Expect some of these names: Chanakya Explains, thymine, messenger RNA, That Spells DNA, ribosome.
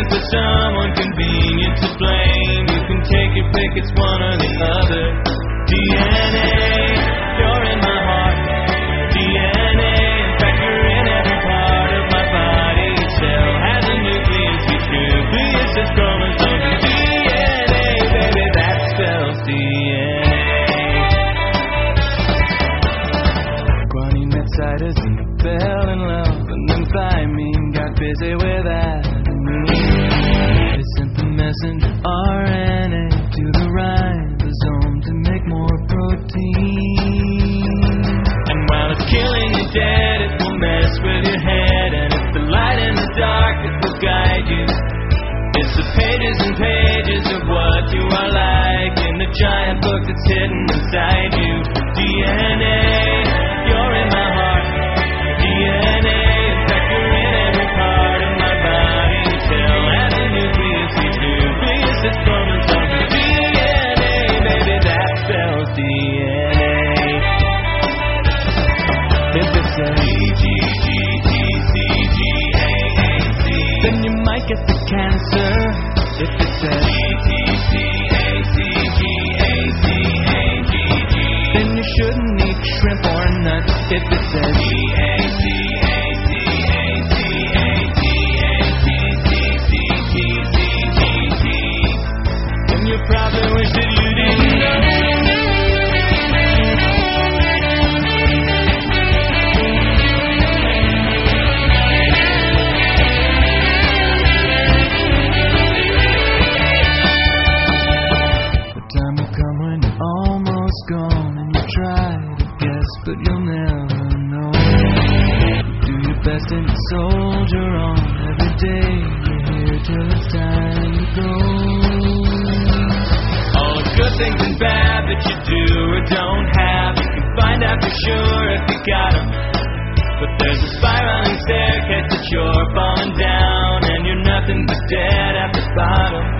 looking for someone convenient to blame. You can take your pick, it's one or the other. DNA, you're in my heart. DNA, in fact you're in every part of my body. Each cell has a nucleus, each nucleus is growing, so DNA, baby, that spells DNA. Ronnie met Siders and fell in love, and then thymine got busy with that. They sent the messenger RNA to the ribosome to make more protein. And while it's killing you dead, it will mess with your head. And it's the light and the dark that will guide you. It's the pages and pages of what you are like in the giant book that's hidden inside you. DNA, you're in my heart. DNA, in fact you're in every part of my body. Till as a nucleus, each nucleus is forming something. DNA, baby, that spells DNA. If it's a G, G, G, T, C, G, A, A, C, then you might get the cancer. If it's a G, T, C, A, C, G, A, C, A, G, G, then you shouldn't eat shrimp or nuts. If it's a G, A, C, A, C, A, G, A, G, G, G, G, G, G, then you probably wish that you didn't know. Gone and you try to guess, but you'll never know. Do your best and you soldier on. Every day you're here till it's time to go. All the good things and bad that you do or don't have, you can find out for sure if you got them. But there's a spiraling staircase that you're falling down, and you're nothing but dead at the bottom.